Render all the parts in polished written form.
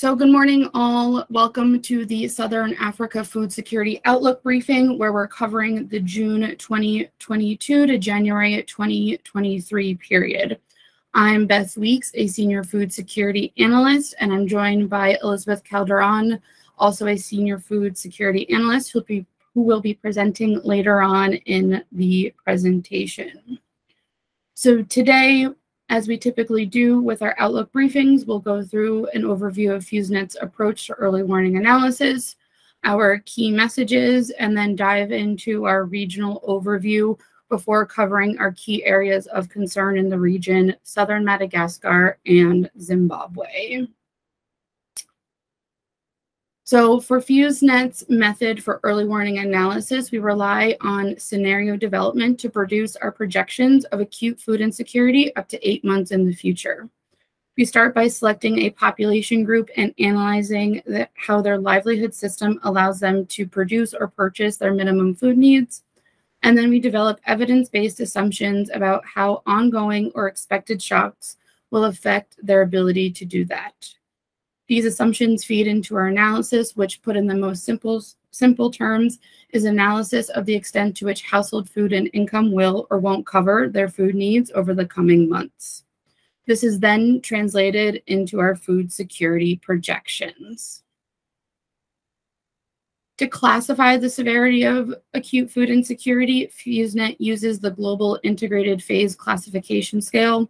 So good morning all, welcome to the Southern Africa Food Security Outlook Briefing, where we're covering the June 2022 to January 2023 period. I'm Beth Weeks, a Senior Food Security Analyst, and I'm joined by Elizabeth Calderon, also a Senior Food Security Analyst who will be presenting later on in the presentation. So today, as we typically do with our Outlook briefings, we'll go through an overview of FEWS NET's approach to early warning analysis, our key messages, and then dive into our regional overview before covering our key areas of concern in the region, Southern Madagascar and Zimbabwe. So for FEWS NET's method for early warning analysis, we rely on scenario development to produce our projections of acute food insecurity up to 8 months in the future. We start by selecting a population group and analyzing how their livelihood system allows them to produce or purchase their minimum food needs. And then we develop evidence-based assumptions about how ongoing or expected shocks will affect their ability to do that. These assumptions feed into our analysis, which, put in the most simple terms, is analysis of the extent to which household food and income will or won't cover their food needs over the coming months. This is then translated into our food security projections. To classify the severity of acute food insecurity, FEWS NET uses the Global Integrated Phase Classification Scale.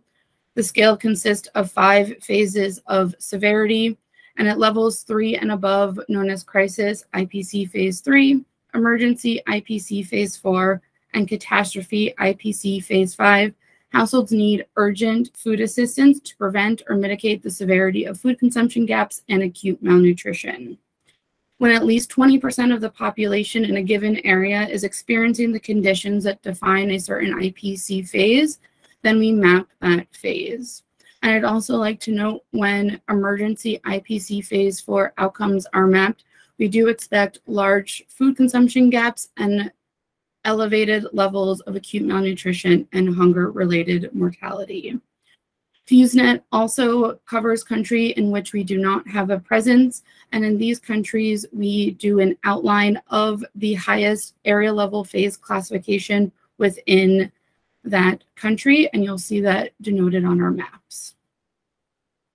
The scale consists of 5 phases of severity, and at levels 3 and above, known as crisis, IPC phase 3, emergency, IPC phase 4, and catastrophe, IPC phase 5, households need urgent food assistance to prevent or mitigate the severity of food consumption gaps and acute malnutrition. When at least 20% of the population in a given area is experiencing the conditions that define a certain IPC phase, then we map that phase. And I'd also like to note, when emergency IPC phase 4 outcomes are mapped, we do expect large food consumption gaps and elevated levels of acute malnutrition and hunger-related mortality. FEWS NET also covers country in which we do not have a presence, and in these countries, we do an outline of the highest area-level phase classification within that country, and you'll see that denoted on our maps.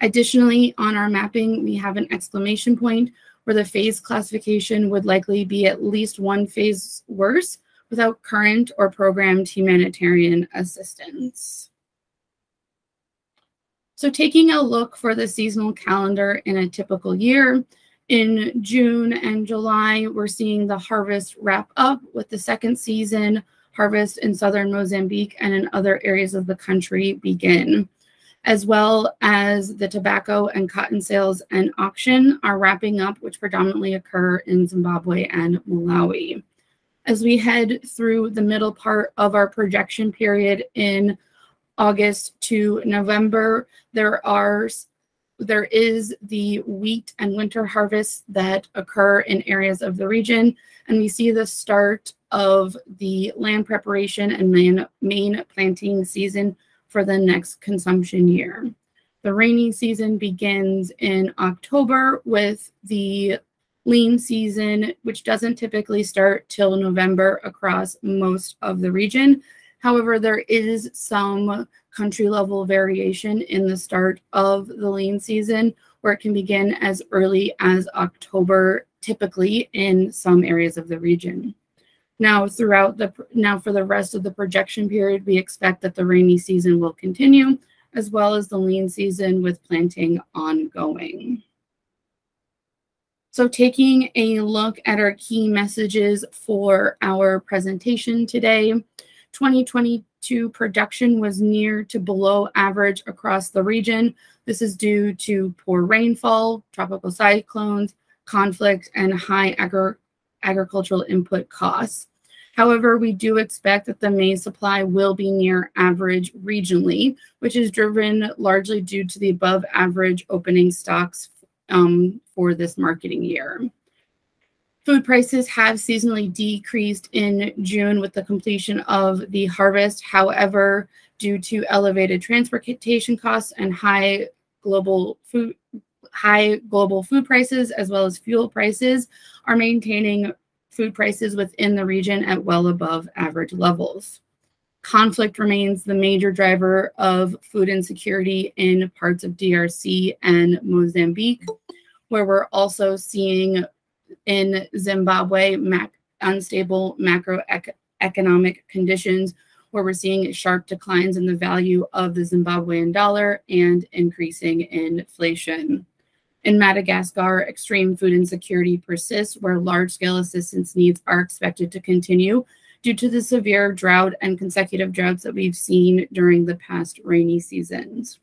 Additionally, on our mapping, we have an exclamation point where the phase classification would likely be at least one phase worse without current or programmed humanitarian assistance. So taking a look for the seasonal calendar in a typical year, in June and July, we're seeing the harvest wrap up with the second season harvest in southern Mozambique and in other areas of the country begin, as well as the tobacco and cotton sales and auction are wrapping up, which predominantly occur in Zimbabwe and Malawi. As we head through the middle part of our projection period in August to November, there is the wheat and winter harvests that occur in areas of the region, and we see the start of the land preparation and main planting season for the next consumption year. The rainy season begins in October, with the lean season, which doesn't typically start till November across most of the region. However, there is some country-level variation in the start of the lean season, where it can begin as early as October, typically in some areas of the region. Now for the rest of the projection period, we expect that the rainy season will continue, as well as the lean season with planting ongoing. So taking a look at our key messages for our presentation today, 2022 production was near to below average across the region. This is due to poor rainfall, tropical cyclones, conflict, and high agricultural input costs. However, we do expect that the maize supply will be near average regionally, which is driven largely due to the above average opening stocks for this marketing year. Food prices have seasonally decreased in June with the completion of the harvest. However, due to elevated transportation costs and high global food high global food prices as well as fuel prices are maintaining food prices within the region at well above average levels. Conflict remains the major driver of food insecurity in parts of DRC and Mozambique, where we're also seeing in Zimbabwe unstable macroeconomic conditions, where we're seeing sharp declines in the value of the Zimbabwean dollar and increasing inflation. In Madagascar, extreme food insecurity persists, where large-scale assistance needs are expected to continue due to the severe drought and consecutive droughts that we've seen during the past rainy seasons.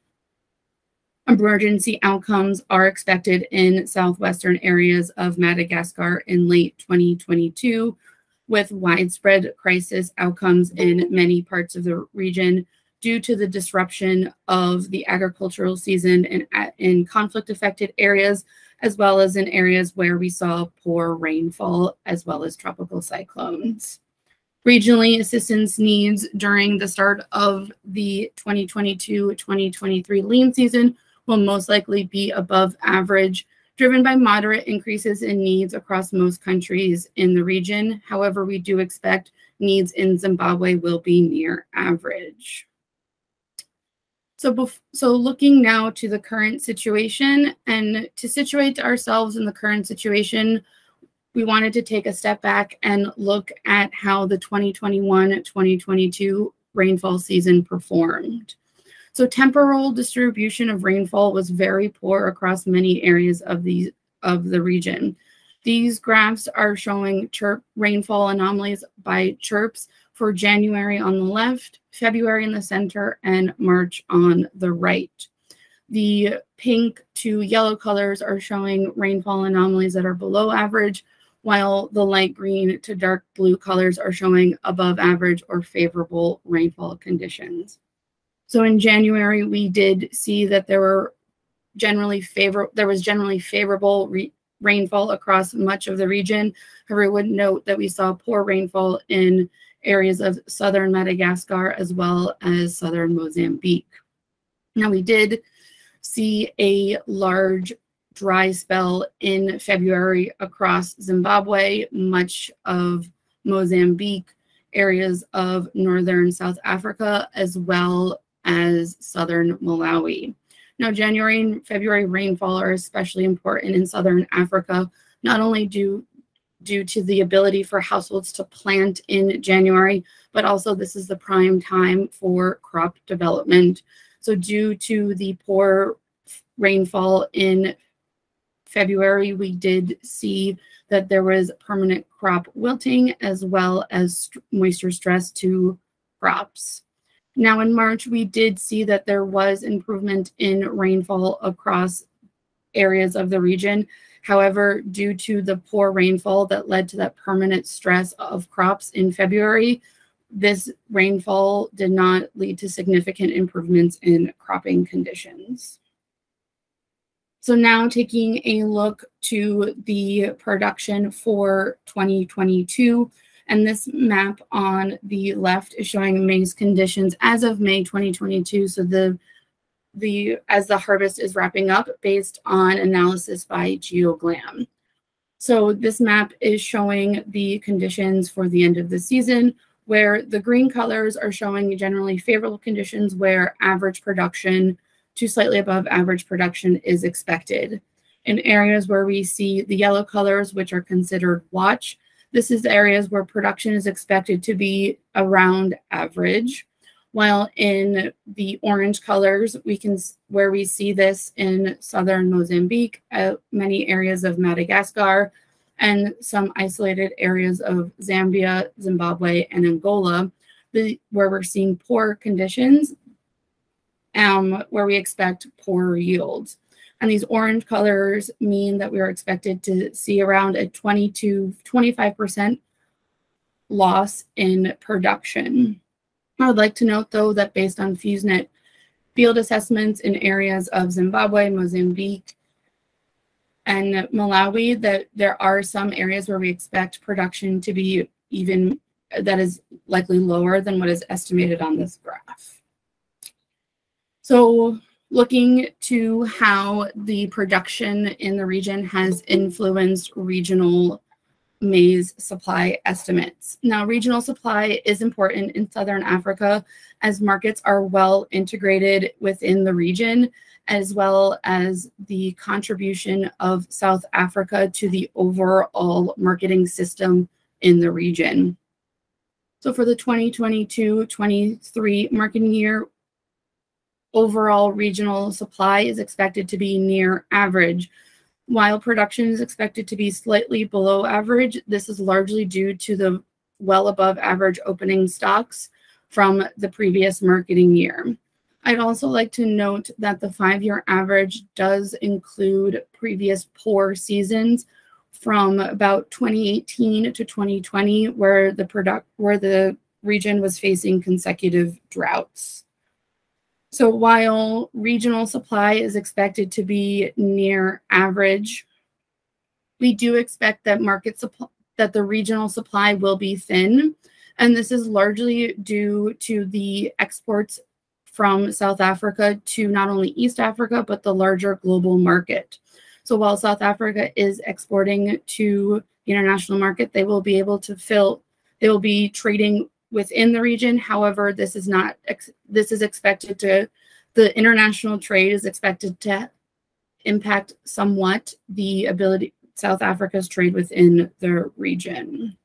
Emergency outcomes are expected in southwestern areas of Madagascar in late 2022, with widespread crisis outcomes in many parts of the region due to the disruption of the agricultural season in conflict-affected areas, as well as in areas where we saw poor rainfall, as well as tropical cyclones. Regionally, assistance needs during the start of the 2022-2023 lean season will most likely be above average, driven by moderate increases in needs across most countries in the region. However, we do expect needs in Zimbabwe will be near average. So looking now to the current situation, and to situate ourselves in the current situation, we wanted to take a step back and look at how the 2021-2022 rainfall season performed. So temporal distribution of rainfall was very poor across many areas of the region. These graphs are showing CHIRP rainfall anomalies by CHIRPS for January on the left, February in the center, and March on the right. The pink to yellow colors are showing rainfall anomalies that are below average, while the light green to dark blue colors are showing above average or favorable rainfall conditions. So in January, we did see that there was generally favorable rainfall across much of the region. However, I would note that we saw poor rainfall in areas of southern Madagascar as well as southern Mozambique. Now, we did see a large dry spell in February across Zimbabwe, much of Mozambique, areas of northern South Africa, as well as southern Malawi. Now, January and February rainfall are especially important in southern Africa, not only due to the ability for households to plant in January, but also this is the prime time for crop development. So due to the poor rainfall in February, we did see that there was permanent crop wilting as well as moisture stress to crops. Now in March, we did see that there was improvement in rainfall across areas of the region. However, due to the poor rainfall that led to that permanent stress of crops in February, this rainfall did not lead to significant improvements in cropping conditions. So now taking a look to the production for 2022, and this map on the left is showing maize conditions as of May 2022, so as the harvest is wrapping up based on analysis by GeoGlam. So this map is showing the conditions for the end of the season, where the green colors are showing generally favorable conditions where average production to slightly above average production is expected. In areas where we see the yellow colors, which are considered watch, this is areas where production is expected to be around average, while in the orange colors, where we see this in southern Mozambique, many areas of Madagascar, and some isolated areas of Zambia, Zimbabwe, and Angola, where we're seeing poor conditions, where we expect poorer yields. And these orange colors mean that we are expected to see around a 20 to 25% loss in production. I would like to note, though, that based on FEWS NET field assessments in areas of Zimbabwe, Mozambique, and Malawi, that there are some areas where we expect production to be even, that is likely lower than what is estimated on this graph. So looking to how the production in the region has influenced regional maize supply estimates. Now, regional supply is important in Southern Africa as markets are well integrated within the region, as well as the contribution of South Africa to the overall marketing system in the region. So for the 2022-23 marketing year, overall regional supply is expected to be near average. While production is expected to be slightly below average, this is largely due to the well above average opening stocks from the previous marketing year. I'd also like to note that the five-year average does include previous poor seasons from about 2018 to 2020, where the region was facing consecutive droughts. So while regional supply is expected to be near average, we do expect that the regional supply will be thin, and this is largely due to the exports from South Africa to not only East Africa, but the larger global market. So while South Africa is exporting to the international market, they will be able to they will be trading within the region. However, the international trade is expected to impact somewhat the ability South Africa's trade within the region.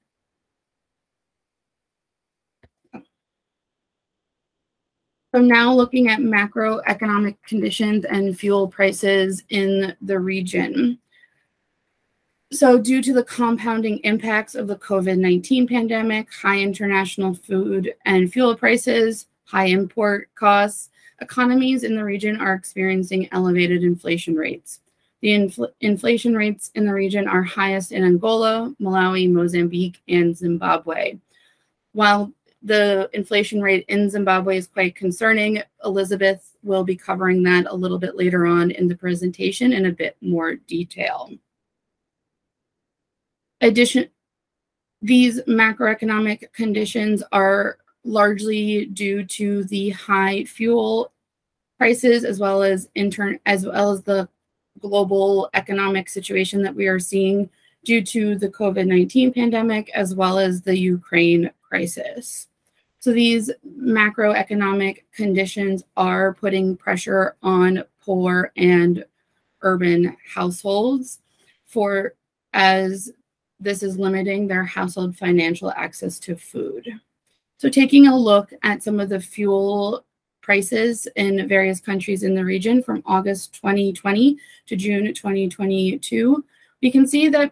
So now looking at macroeconomic conditions and fuel prices in the region. So due to the compounding impacts of the COVID-19 pandemic, high international food and fuel prices, high import costs, economies in the region are experiencing elevated inflation rates. The inflation rates in the region are highest in Angola, Malawi, Mozambique, and Zimbabwe. While the inflation rate in Zimbabwe is quite concerning, Elizabeth will be covering that a little bit later on in the presentation in a bit more detail. These macroeconomic conditions are largely due to the high fuel prices as well as the global economic situation that we are seeing due to the COVID-19 pandemic, as well as the Ukraine crisis. So these macroeconomic conditions are putting pressure on poor and urban households as this is limiting their household financial access to food. So taking a look at some of the fuel prices in various countries in the region from August 2020 to June 2022, we can see that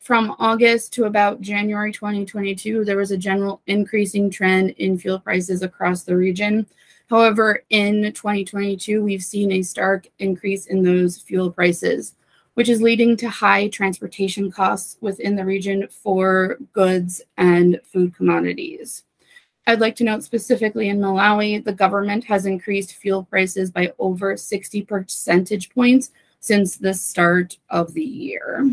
from August to about January 2022, there was a general increasing trend in fuel prices across the region. However, in 2022, we've seen a stark increase in those fuel prices, which is leading to high transportation costs within the region for goods and food commodities. I'd like to note specifically in Malawi, the government has increased fuel prices by over 60 percentage points since the start of the year.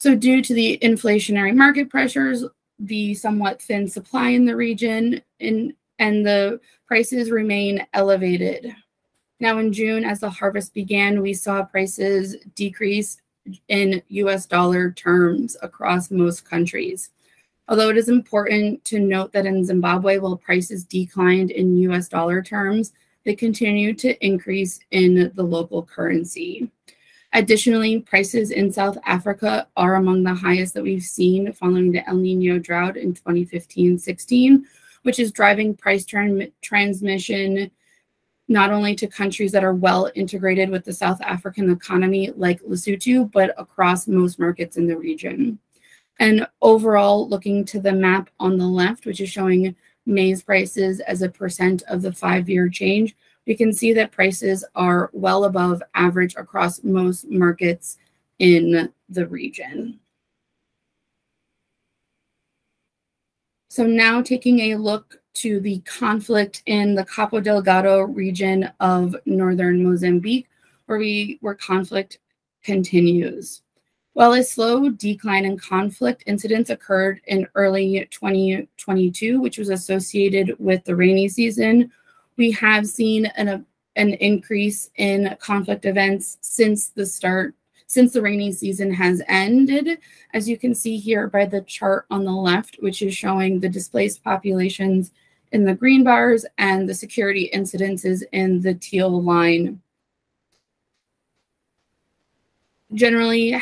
So due to the inflationary market pressures, the somewhat thin supply in the region, and the prices remain elevated. Now in June, as the harvest began, we saw prices decrease in US dollar terms across most countries. Although it is important to note that in Zimbabwe, while prices declined in US dollar terms, they continued to increase in the local currency. Additionally, prices in South Africa are among the highest that we've seen following the El Nino drought in 2015-16, which is driving price transmission not only to countries that are well integrated with the South African economy like Lesotho, but across most markets in the region. And overall, looking to the map on the left, which is showing maize prices as a percent of the five-year change, we can see that prices are well above average across most markets in the region. So now taking a look to the conflict in the Cabo Delgado region of northern Mozambique, where conflict continues. While a slow decline in conflict incidents occurred in early 2022, which was associated with the rainy season, We have seen an increase in conflict events since the rainy season has ended, as you can see here by the chart on the left, which is showing the displaced populations in the green bars and the security incidences in the teal line. Generally,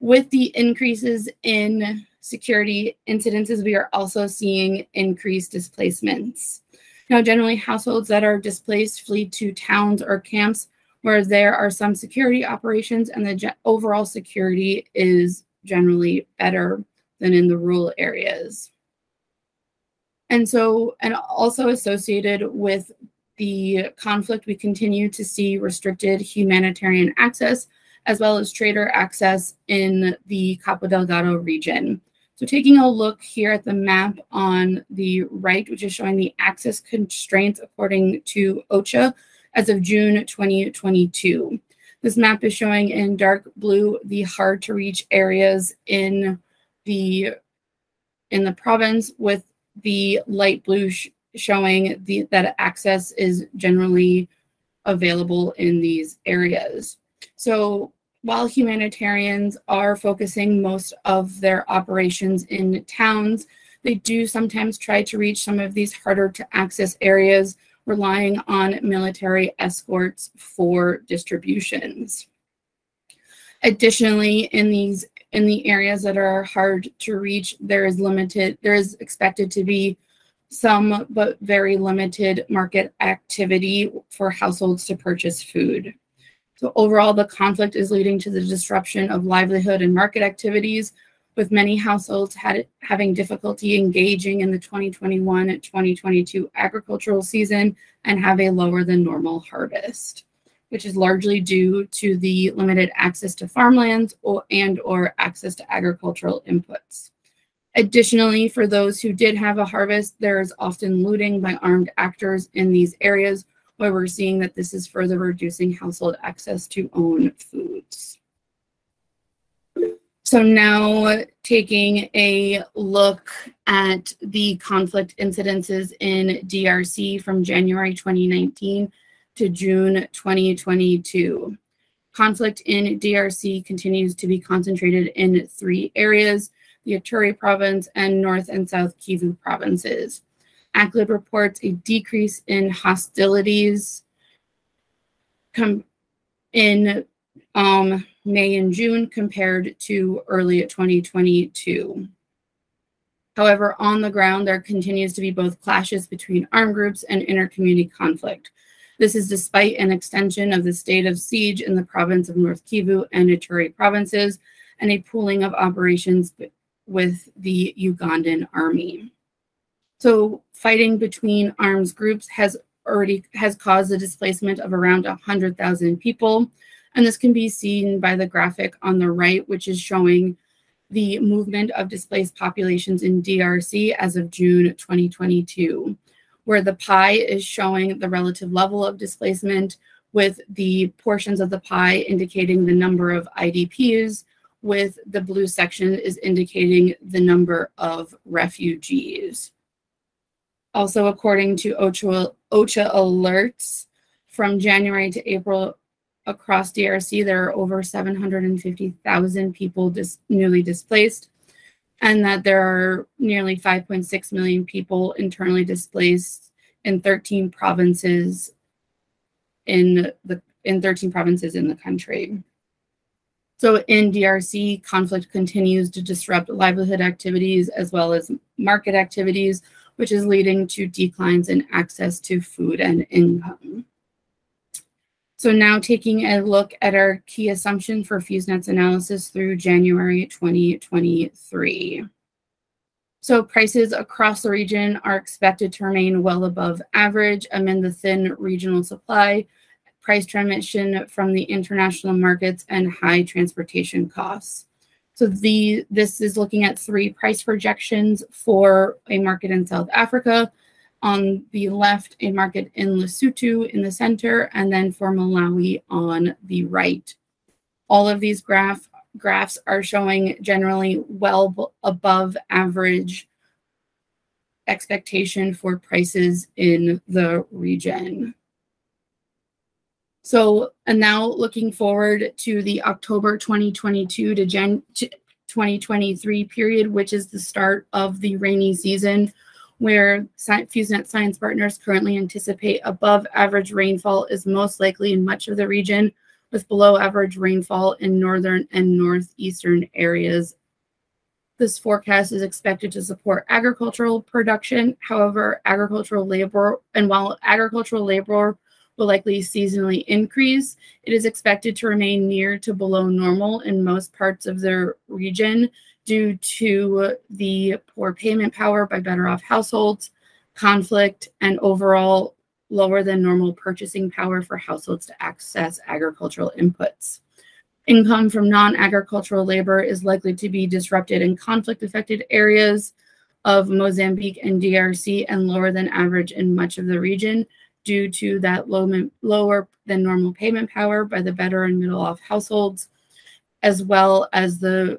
with the increases in security incidences, we are also seeing increased displacements. Now, generally, households that are displaced flee to towns or camps where there are some security operations, and the overall security is generally better than in the rural areas. And so, and also associated with the conflict, we continue to see restricted humanitarian access as well as trader access in the Cabo Delgado region. So taking a look here at the map on the right, which is showing the access constraints according to OCHA as of June 2022. This map is showing in dark blue the hard to reach areas in the province, with the light blue showing that access is generally available in these areas. So while humanitarians are focusing most of their operations in towns, they do sometimes try to reach some of these harder to access areas, relying on military escorts for distributions. Additionally, in the areas that are hard to reach, there is expected to be some but very limited market activity for households to purchase food. So overall, the conflict is leading to the disruption of livelihood and market activities, with many households having difficulty engaging in the 2021-2022 agricultural season and have a lower than normal harvest, which is largely due to the limited access to farmlands and/or access to agricultural inputs. Additionally, for those who did have a harvest, there is often looting by armed actors in these areas, where we're seeing that this is further reducing household access to own foods. So now taking a look at the conflict incidences in DRC from January 2019 to June 2022. Conflict in DRC continues to be concentrated in three areas: the Ituri province and North and South Kivu provinces. ACLED reports a decrease in hostilities in May and June compared to early 2022. However, on the ground, there continues to be both clashes between armed groups and inter-community conflict. This is despite an extension of the state of siege in the province of North Kivu and Ituri provinces, and a pooling of operations with the Ugandan army. So fighting between armed groups has caused the displacement of around 100,000 people. And this can be seen by the graphic on the right, which is showing the movement of displaced populations in DRC as of June 2022, where the pie is showing the relative level of displacement, with the portions of the pie indicating the number of IDPs, with the blue section is indicating the number of refugees. Also, according to OCHA alerts, from January to April across DRC, there are over 750,000 people newly displaced, and that there are nearly 5.6 million people internally displaced in 13 provinces in the country. So in DRC, conflict continues to disrupt livelihood activities as well as market activities, which is leading to declines in access to food and income. So now taking a look at our key assumption for FEWSNET's analysis through January 2023. So prices across the region are expected to remain well above average amid the thin regional supply, price transmission from the international markets, and high transportation costs. So this is looking at three price projections for a market in South Africa. On the left, a market in Lesotho in the center, and then for Malawi on the right. All of these graphs are showing generally well above average expectation for prices in the region. So, and now looking forward to the October 2022 to 2023 period, which is the start of the rainy season, where FEWS NET science partners currently anticipate above average rainfall is most likely in much of the region, with below average rainfall in northern and northeastern areas. This forecast is expected to support agricultural production. However, agricultural labor will likely seasonally increase, it is expected to remain near to below normal in most parts of the region due to the poor payment power by better off households, conflict, and overall lower than normal purchasing power for households to access agricultural inputs. Income from non-agricultural labor is likely to be disrupted in conflict-affected areas of Mozambique and DRC and lower than average in much of the region due to that lower than normal payment power by the better and middle off households, as well as the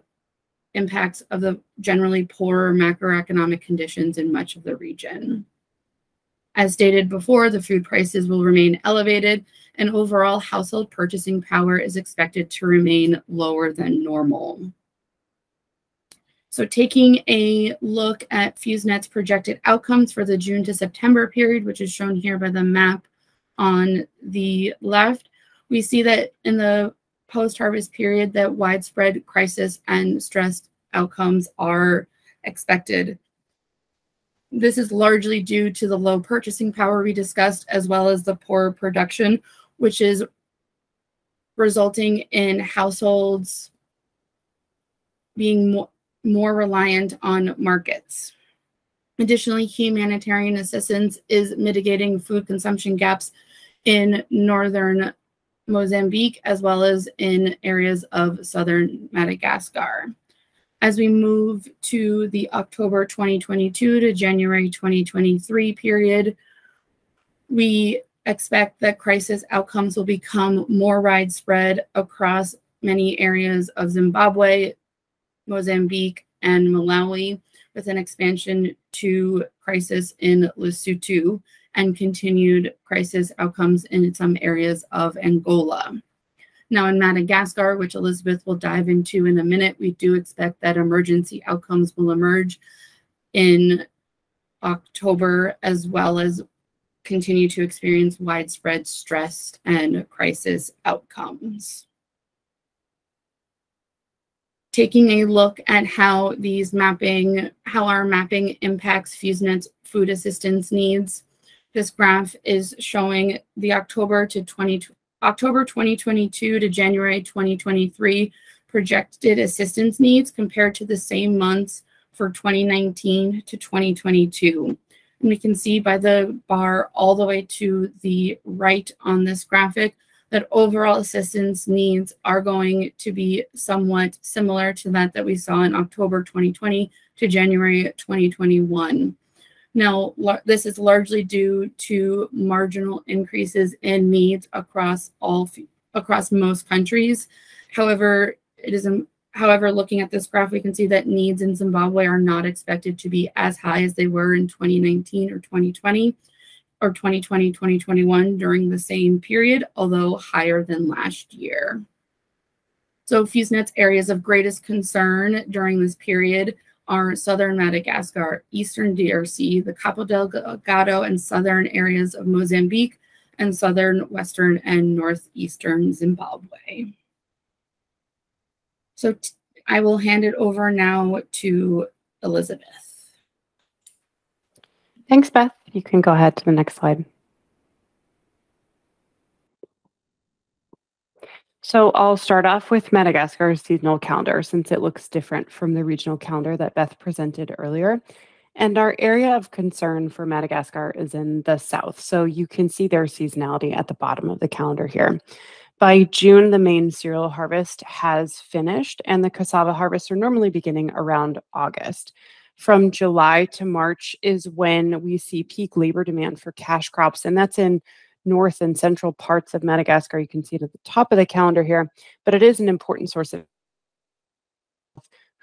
impacts of the generally poorer macroeconomic conditions in much of the region. As stated before, the food prices will remain elevated and overall household purchasing power is expected to remain lower than normal. So taking a look at FEWS NET's projected outcomes for the June to September period, which is shown here by the map on the left, we see that in the post-harvest period that widespread crisis and stress outcomes are expected. This is largely due to the low purchasing power we discussed, as well as the poor production, which is resulting in households being more reliant on markets. Additionally, humanitarian assistance is mitigating food consumption gaps in northern Mozambique, as well as in areas of southern Madagascar. As we move to the October 2022 to January 2023 period, we expect that crisis outcomes will become more widespread across many areas of Zimbabwe, Mozambique, and Malawi, with an expansion to crisis in Lesotho and continued crisis outcomes in some areas of Angola. Now in Madagascar, which Elizabeth will dive into in a minute, we do expect that emergency outcomes will emerge in October, as well as continue to experience widespread stress and crisis outcomes. Taking a look at how our mapping impacts FEWS NET's food assistance needs. This graph is showing the October 2022 to January 2023 projected assistance needs compared to the same months for 2019 to 2022. And we can see by the bar all the way to the right on this graphic that overall assistance needs are going to be somewhat similar to that we saw in October 2020 to January 2021. Now, this is largely due to marginal increases in needs across most countries. However, looking at this graph, we can see that needs in Zimbabwe are not expected to be as high as they were in 2019 or 2020. Or 2020, 2021 during the same period, although higher than last year. So FEWS NET's areas of greatest concern during this period are southern Madagascar, eastern DRC, the Cabo Delgado and southern areas of Mozambique, and southern, western, and northeastern Zimbabwe. So I will hand it over now to Elizabeth. Thanks, Beth. You can go ahead to the next slide. So I'll start off with Madagascar's seasonal calendar, since it looks different from the regional calendar that Beth presented earlier. And our area of concern for Madagascar is in the south. So you can see their seasonality at the bottom of the calendar here. By June, the main cereal harvest has finished, and the cassava harvests are normally beginning around August. From July to March is when we see peak labor demand for cash crops, and that's in north and central parts of Madagascar. You can see it at the top of the calendar here, but it is an important source of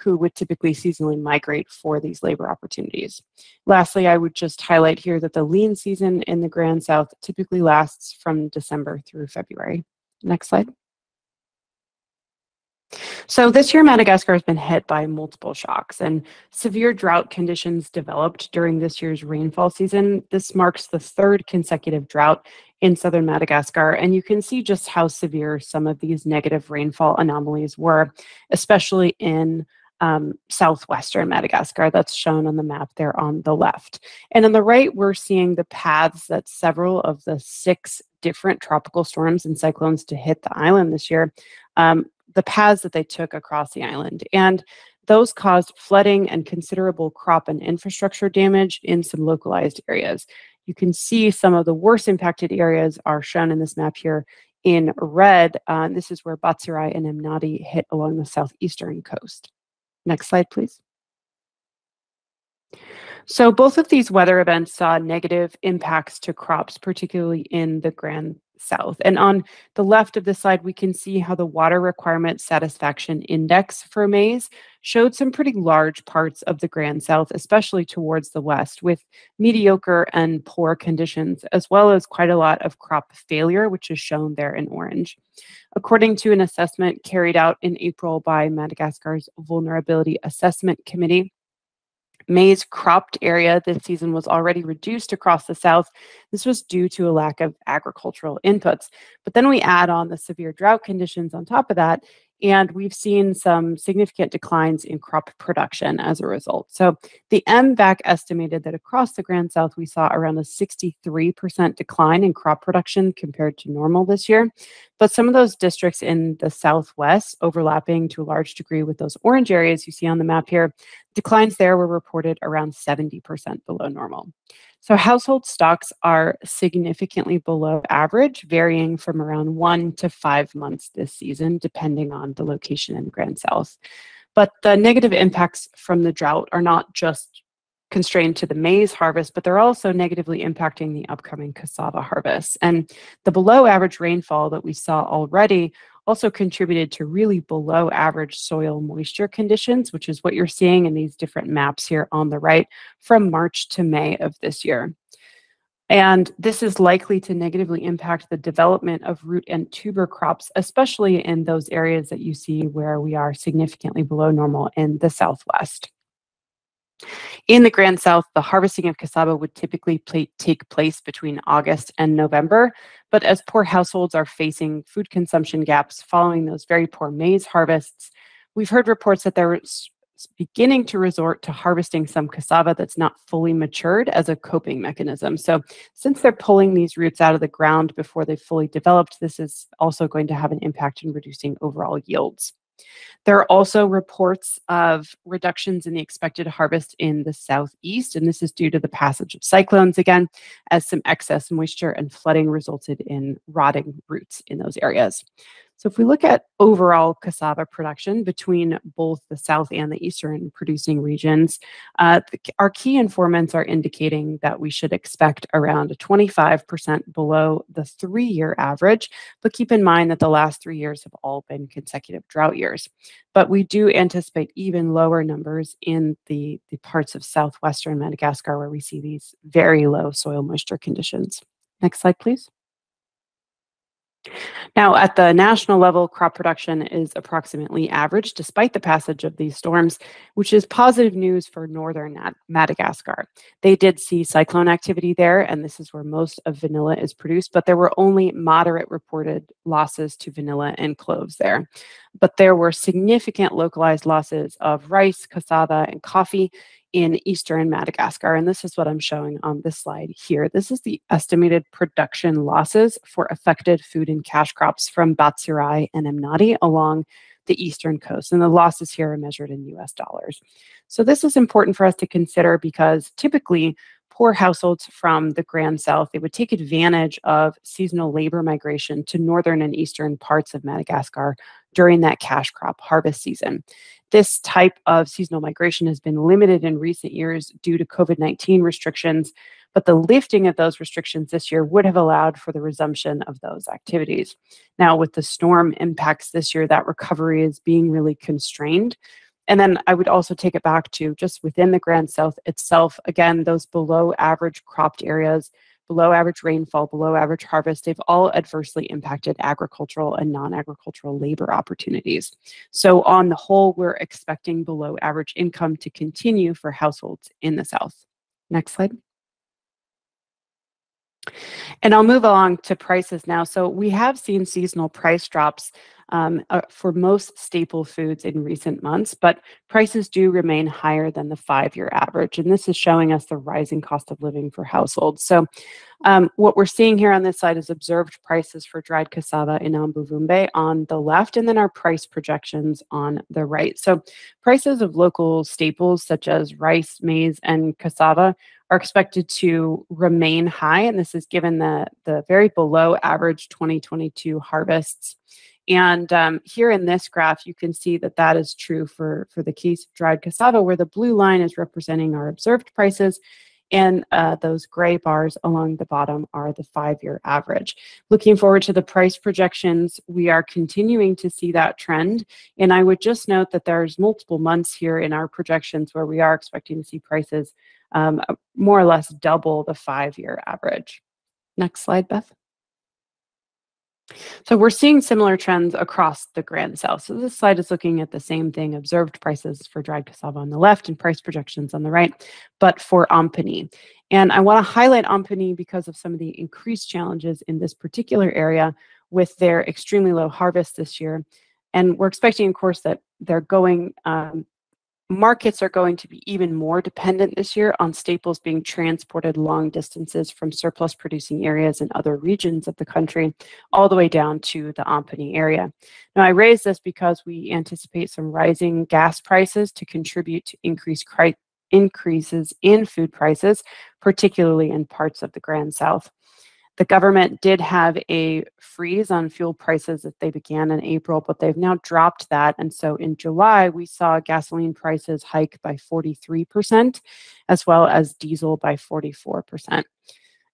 who would typically seasonally migrate for these labor opportunities. Lastly, I would just highlight here that the lean season in the Grand South typically lasts from December through February. Next slide. So this year, Madagascar has been hit by multiple shocks, and severe drought conditions developed during this year's rainfall season. This marks the third consecutive drought in southern Madagascar, and you can see just how severe some of these negative rainfall anomalies were, especially in southwestern Madagascar. That's shown on the map there on the left. And on the right, we're seeing the paths that several of the 6 different tropical storms and cyclones to hit the island this year, the paths that they took across the island. And those caused flooding and considerable crop and infrastructure damage in some localized areas. You can see some of the worst impacted areas are shown in this map here in red. This is where Batsirai and Emnati hit along the southeastern coast. Next slide, please. So both of these weather events saw negative impacts to crops, particularly in the Grand South. And on the left of the slide, we can see how the Water Requirement Satisfaction Index for maize showed some pretty large parts of the Grand South, especially towards the west, with mediocre and poor conditions, as well as quite a lot of crop failure, which is shown there in orange. According to an assessment carried out in April by Madagascar's Vulnerability Assessment Committee, maize cropped area this season was already reduced across the South. This was due to a lack of agricultural inputs. But then we add on the severe drought conditions on top of that, and we've seen some significant declines in crop production as a result. So the MVAC estimated that across the Grand South, we saw around a 63% decline in crop production compared to normal this year. But some of those districts in the Southwest, overlapping to a large degree with those orange areas you see on the map here, declines there were reported around 70% below normal. So household stocks are significantly below average, varying from around 1 to 5 months this season, depending on the location in the Grand South. But the negative impacts from the drought are not just constrained to the maize harvest, but they're also negatively impacting the upcoming cassava harvest. And the below average rainfall that we saw already also contributed to really below average soil moisture conditions, which is what you're seeing in these different maps here on the right from March to May of this year. And this is likely to negatively impact the development of root and tuber crops, especially in those areas that you see where we are significantly below normal in the Southwest. In the Grand South, the harvesting of cassava would typically take place between August and November, but as poor households are facing food consumption gaps following those very poor maize harvests, we've heard reports that they're beginning to resort to harvesting some cassava that's not fully matured as a coping mechanism. So since they're pulling these roots out of the ground before they've fully developed, this is also going to have an impact in reducing overall yields. There are also reports of reductions in the expected harvest in the Southeast, and this is due to the passage of cyclones again, as some excess moisture and flooding resulted in rotting roots in those areas. So if we look at overall cassava production between both the South and the Eastern producing regions, our key informants are indicating that we should expect around 25% below the 3-year average, but keep in mind that the last 3 years have all been consecutive drought years. But we do anticipate even lower numbers in the parts of southwestern Madagascar where we see these very low soil moisture conditions. Next slide, please. Now, at the national level, crop production is approximately average despite the passage of these storms, which is positive news for northern Madagascar. They did see cyclone activity there, and this is where most of vanilla is produced, but there were only moderate reported losses to vanilla and cloves there. But there were significant localized losses of rice, cassava, and coffee in eastern Madagascar, and this is what I'm showing on this slide here. This is the estimated production losses for affected food and cash crops from Batsirai and Emnati along the eastern coast, and the losses here are measured in US dollars. So this is important for us to consider because typically poor households from the Grand South, they would take advantage of seasonal labor migration to northern and eastern parts of Madagascar during that cash crop harvest season. This type of seasonal migration has been limited in recent years due to COVID-19 restrictions, but the lifting of those restrictions this year would have allowed for the resumption of those activities. Now, with the storm impacts this year, that recovery is being really constrained. And then I would also take it back to just within the Grand South itself, again, those below average cropped areas, below average rainfall, below average harvest, they've all adversely impacted agricultural and non-agricultural labor opportunities. So on the whole, we're expecting below average income to continue for households in the South. Next slide. And I'll move along to prices now. So we have seen seasonal price drops for most staple foods in recent months, but prices do remain higher than the five-year average. And this is showing us the rising cost of living for households. So what we're seeing here on this slide is observed prices for dried cassava in Ambuvumbe on the left, and then our price projections on the right. So prices of local staples such as rice, maize, and cassava are expected to remain high, and this is given the very below average 2022 harvests. And here in this graph, you can see that that is true for the case of dried cassava, where the blue line is representing our observed prices, and those gray bars along the bottom are the five-year average. Looking forward to the price projections, we are continuing to see that trend. And I would just note that there's multiple months here in our projections where we are expecting to see prices more or less double the five-year average. Next slide, Beth. So we're seeing similar trends across the Grand South. So this slide is looking at the same thing, observed prices for dried cassava on the left and price projections on the right, but for Ampani. And I want to highlight Ampani because of some of the increased challenges in this particular area with their extremely low harvest this year. And we're expecting, of course, that they're going markets are going to be even more dependent this year on staples being transported long distances from surplus producing areas and other regions of the country all the way down to the Ampani area. Now, I raise this because we anticipate some rising gas prices to contribute to increases in food prices, particularly in parts of the Grand South. The government did have a freeze on fuel prices that they began in April, but they've now dropped that. And so in July, we saw gasoline prices hike by 43%, as well as diesel by 44%.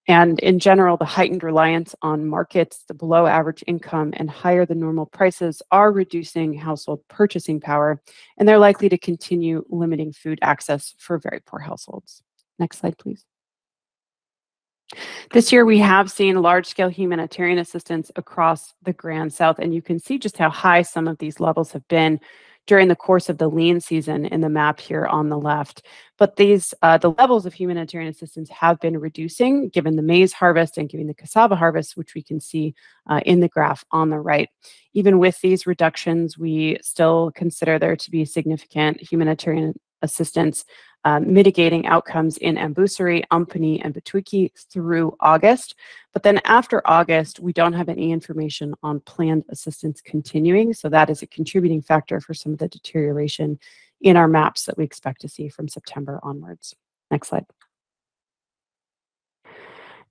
And in general, the heightened reliance on markets, the below average income, and higher than normal prices are reducing household purchasing power, and they're likely to continue limiting food access for very poor households. Next slide, please. This year, we have seen large-scale humanitarian assistance across the Grand South, and you can see just how high some of these levels have been during the course of the lean season in the map here on the left. But these, the levels of humanitarian assistance have been reducing, given the maize harvest and given the cassava harvest, which we can see in the graph on the right. Even with these reductions, we still consider there to be significant humanitarian assistance mitigating outcomes in Ambusiri, Ampani, and Batwiki through August. But then after August, we don't have any information on planned assistance continuing. So that is a contributing factor for some of the deterioration in our maps that we expect to see from September onwards. Next slide.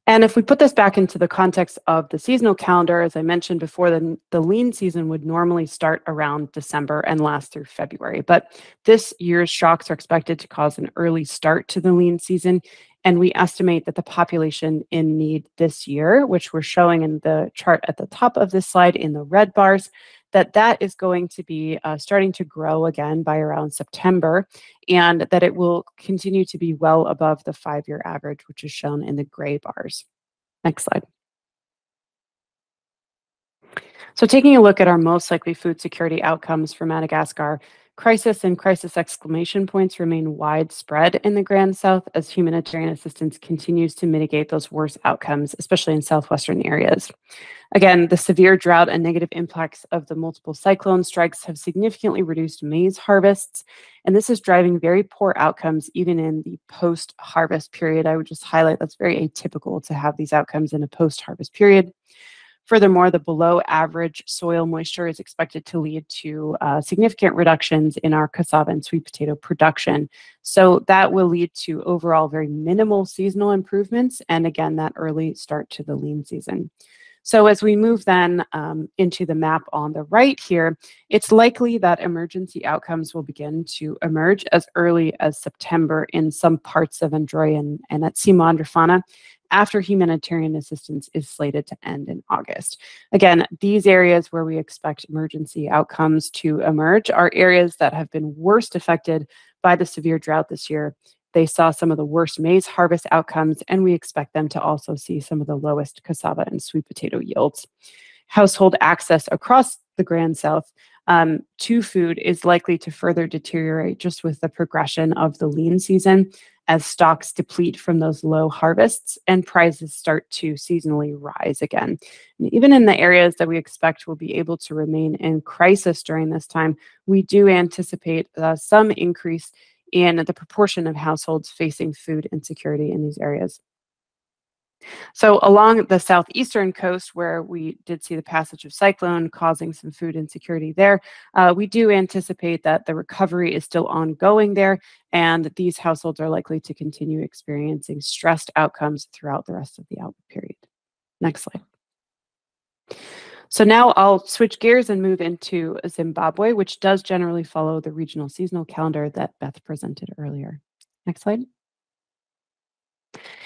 And if we put this back into the context of the seasonal calendar, as I mentioned before, then the lean season would normally start around December and last through February. But this year's shocks are expected to cause an early start to the lean season. And we estimate that the population in need this year, which we're showing in the chart at the top of this slide in the red bars, that is going to be starting to grow again by around September, and that it will continue to be well above the five-year average, which is shown in the gray bars. Next slide. So taking a look at our most likely food security outcomes for Madagascar, crisis and crisis exclamation points remain widespread in the Grand South as humanitarian assistance continues to mitigate those worst outcomes, especially in southwestern areas. Again, the severe drought and negative impacts of the multiple cyclone strikes have significantly reduced maize harvests, and this is driving very poor outcomes even in the post-harvest period. I would just highlight that's very atypical to have these outcomes in a post-harvest period. Furthermore, the below average soil moisture is expected to lead to significant reductions in our cassava and sweet potato production. So that will lead to overall very minimal seasonal improvements, and again, that early start to the lean season. So as we move then into the map on the right here, it's likely that emergency outcomes will begin to emerge as early as September in some parts of Andrefana and Atsimo Andrefana, after humanitarian assistance is slated to end in August. Again, these areas where we expect emergency outcomes to emerge are areas that have been worst affected by the severe drought this year. They saw some of the worst maize harvest outcomes, and we expect them to also see some of the lowest cassava and sweet potato yields. Household access across the Grand South to food is likely to further deteriorate just with the progression of the lean season, as stocks deplete from those low harvests and prices start to seasonally rise again. And even in the areas that we expect will be able to remain in crisis during this time, we do anticipate some increase in the proportion of households facing food insecurity in these areas. So along the southeastern coast, where we did see the passage of cyclone causing some food insecurity there, we do anticipate that the recovery is still ongoing there, and these households are likely to continue experiencing stressed outcomes throughout the rest of the outlook period. Next slide. So now I'll switch gears and move into Zimbabwe, which does generally follow the regional seasonal calendar that Beth presented earlier. Next slide.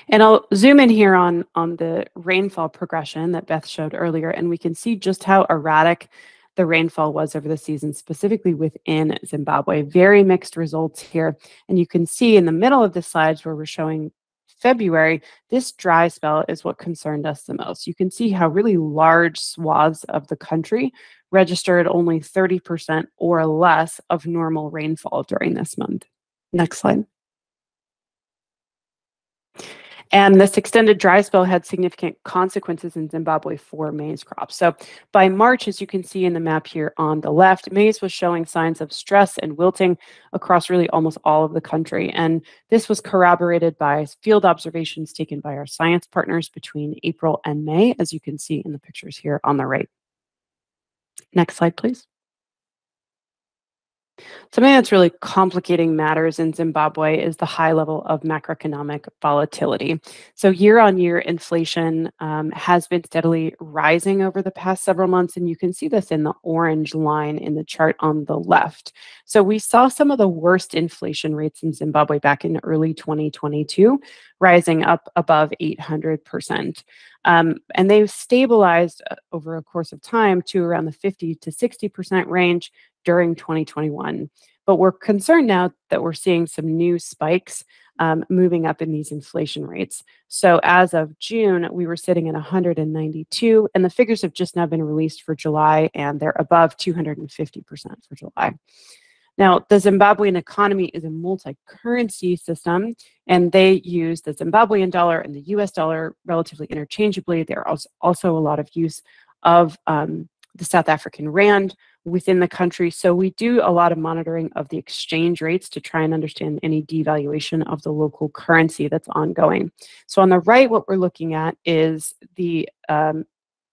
And I'll zoom in here on the rainfall progression that Beth showed earlier, and we can see just how erratic the rainfall was over the season, specifically within Zimbabwe. Very mixed results here. And you can see in the middle of the slides where we're showing February, this dry spell is what concerned us the most. You can see how really large swaths of the country registered only 30% or less of normal rainfall during this month. Next slide. And this extended dry spell had significant consequences in Zimbabwe for maize crops. So by March, as you can see in the map here on the left, maize was showing signs of stress and wilting across really almost all of the country. And this was corroborated by field observations taken by our science partners between April and May, as you can see in the pictures here on the right. Next slide, please. Something that's really complicating matters in Zimbabwe is the high level of macroeconomic volatility. So year-on-year inflation has been steadily rising over the past several months, and you can see this in the orange line in the chart on the left. So we saw some of the worst inflation rates in Zimbabwe back in early 2022, rising up above 800%. And they've stabilized over a course of time to around the 50 to 60% range during 2021. But we're concerned now that we're seeing some new spikes moving up in these inflation rates. So as of June, we were sitting at 192, and the figures have just now been released for July, and they're above 250% for July. Now, the Zimbabwean economy is a multi-currency system, and they use the Zimbabwean dollar and the US dollar relatively interchangeably. There are also a lot of use of the South African rand within the country. So we do a lot of monitoring of the exchange rates to try and understand any devaluation of the local currency that's ongoing. So on the right, what we're looking at is the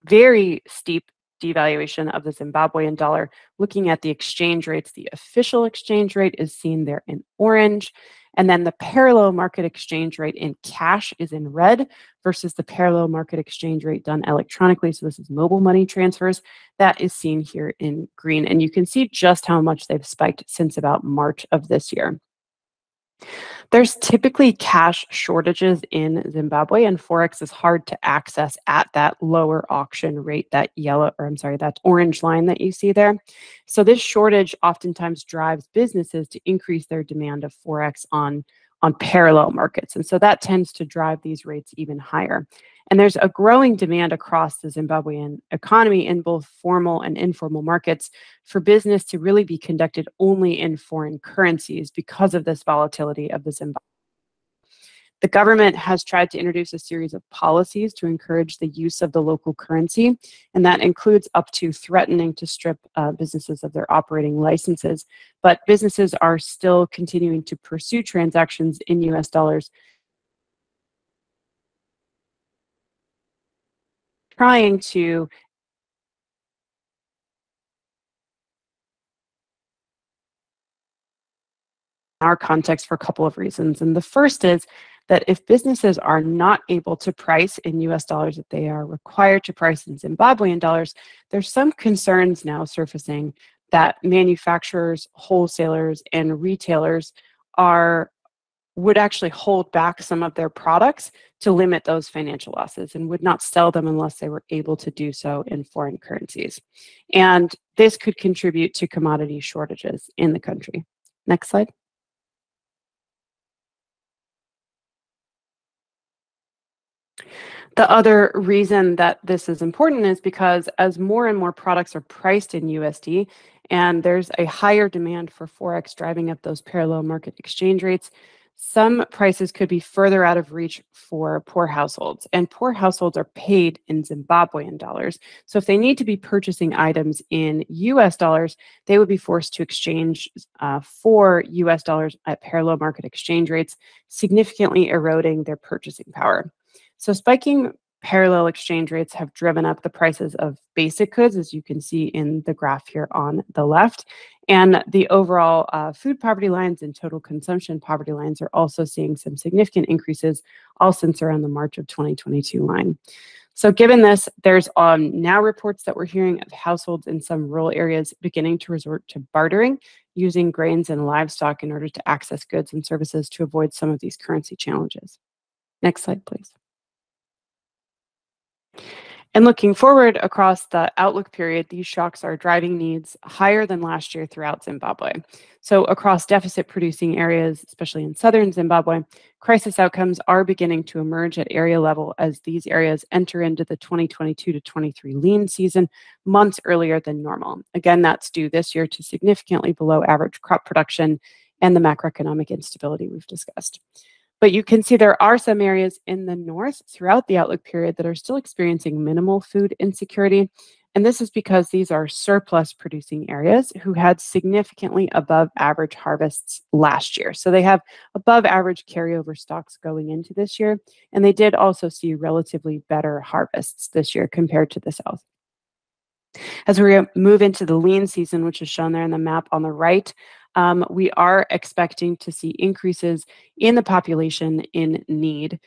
very steep devaluation of the Zimbabwean dollar. Looking at the exchange rates, the official exchange rate is seen there in orange. And then the parallel market exchange rate in cash is in red versus the parallel market exchange rate done electronically. So this is mobile money transfers. That is seen here in green. And you can see just how much they've spiked since about March of this year. There's typically cash shortages in Zimbabwe, and Forex is hard to access at that lower auction rate, that that orange line that you see there. So this shortage oftentimes drives businesses to increase their demand of Forex on parallel markets. And so that tends to drive these rates even higher. And there's a growing demand across the Zimbabwean economy in both formal and informal markets for business to really be conducted only in foreign currencies because of this volatility of the Zimbabwe. The government has tried to introduce a series of policies to encourage the use of the local currency, and that includes up to threatening to strip businesses of their operating licenses. But businesses are still continuing to pursue transactions in US dollars, trying to our context for a couple of reasons. And the first is that if businesses are not able to price in US dollars that they are required to price in Zimbabwean dollars, there's some concerns now surfacing that manufacturers, wholesalers, and retailers would actually hold back some of their products to limit those financial losses and would not sell them unless they were able to do so in foreign currencies. And this could contribute to commodity shortages in the country. Next slide. The other reason that this is important is because as more and more products are priced in USD and there's a higher demand for Forex driving up those parallel market exchange rates, some prices could be further out of reach for poor households. And poor households are paid in Zimbabwean dollars. So if they need to be purchasing items in US dollars, they would be forced to exchange for US dollars at parallel market exchange rates, significantly eroding their purchasing power. So spiking parallel exchange rates have driven up the prices of basic goods, as you can see in the graph here on the left. And the overall food poverty lines and total consumption poverty lines are also seeing some significant increases, all since around the March of 2022 line. So given this, there's now reports that we're hearing of households in some rural areas beginning to resort to bartering, using grains and livestock in order to access goods and services to avoid some of these currency challenges. Next slide, please. And looking forward across the outlook period, these shocks are driving needs higher than last year throughout Zimbabwe. So across deficit-producing areas, especially in southern Zimbabwe, crisis outcomes are beginning to emerge at area level as these areas enter into the 2022 to 23 lean season months earlier than normal. Again, that's due this year to significantly below average crop production and the macroeconomic instability we've discussed. But you can see there are some areas in the north throughout the outlook period that are still experiencing minimal food insecurity. And this is because these are surplus producing areas who had significantly above average harvests last year. So they have above average carryover stocks going into this year. And they did also see relatively better harvests this year compared to the south. As we move into the lean season, which is shown there in the map on the right, we are expecting to see increases in the population in need.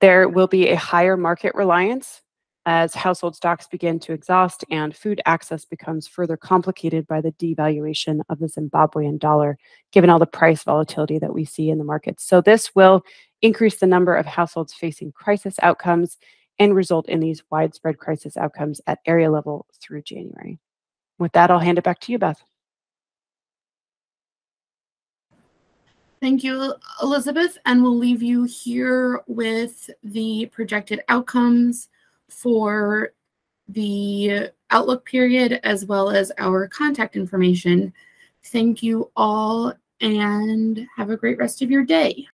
There will be a higher market reliance as household stocks begin to exhaust and food access becomes further complicated by the devaluation of the Zimbabwean dollar, given all the price volatility that we see in the markets. So this will increase the number of households facing crisis outcomes and result in these widespread crisis outcomes at area level through January. With that, I'll hand it back to you, Beth. Thank you, Elizabeth. And we'll leave you here with the projected outcomes for the outlook period, as well as our contact information. Thank you all, and have a great rest of your day.